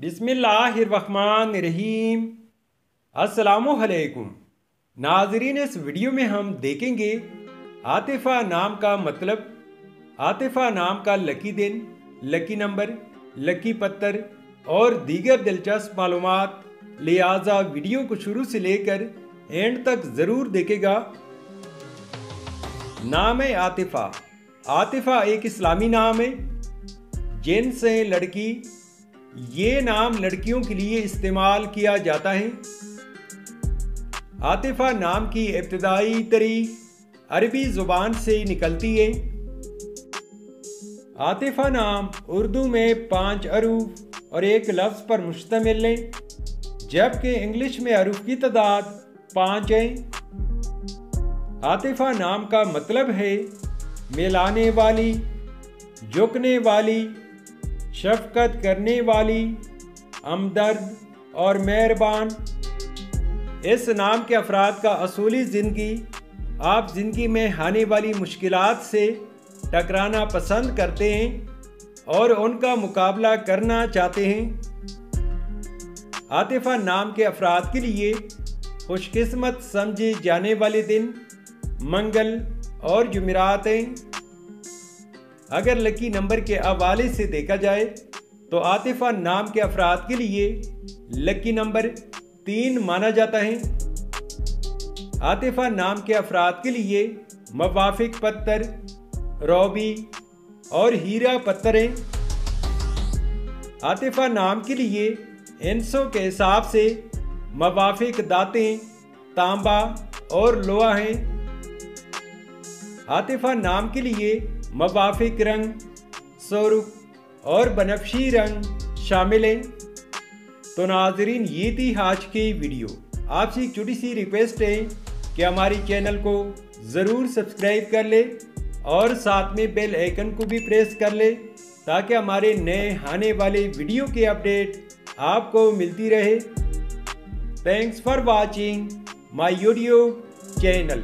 बिस्मिल्लाहिर्रहमानिर्रहीम। अस्सलामुअलैकुम। नाजरीन, इस वीडियो में हम देखेंगे आतिफा नाम का मतलब, आतिफा नाम का लकी दिन, लकी नंबर, लकी पत्थर और दीगर दिलचस्प मालूमात। लिहाजा वीडियो को शुरू से लेकर एंड तक ज़रूर देखेगा। नाम है आतिफा। आतिफा एक इस्लामी नाम है। जेंट्स हैं लड़की। ये नाम लड़कियों के लिए इस्तेमाल किया जाता है। आतिफा नाम की इब्तदाई तारीख अरबी ज़ुबान से ही निकलती है। आतिफा नाम उर्दू में 5 अरूफ और 1 लफ्ज़ पर मुश्तमिल है, जबकि इंग्लिश में अरूफ की तादाद 5 है। आतिफा नाम का मतलब है मिलाने वाली, झुकने वाली, शफकत करने वाली, हमदर्द और मेहरबान। इस नाम के अफराद का असूली ज़िंदगी आप ज़िंदगी में आने वाली मुश्किलात से टकराना पसंद करते हैं और उनका मुकाबला करना चाहते हैं। आतिफा नाम के अफराद के लिए खुशकिस्मत समझे जाने वाले दिन मंगल और जुमेरात हैं। अगर लकी नंबर के हवाले से देखा जाए तो आतिफा नाम के अफराद के लिए लकी नंबर 3 माना जाता है। आतिफा नाम के अफराद के लिए मवाफिक पत्थर रौबी और हीरा पत्थर हैं। आतिफा नाम के लिए इंसों के हिसाब से मवाफिक दातें तांबा और लोहा हैं। आतिफा नाम के लिए मवाफिक रंग सोरुख और बनफशी रंग शामिल हैं। तो नाजरीन, ये थी आज की वीडियो। आपसे एक छोटी सी रिक्वेस्ट है कि हमारी चैनल को ज़रूर सब्सक्राइब कर ले और साथ में बेल आइकन को भी प्रेस कर ले, ताकि हमारे नए आने वाले वीडियो के अपडेट आपको मिलती रहे। Thanks for watching my YouTube channel.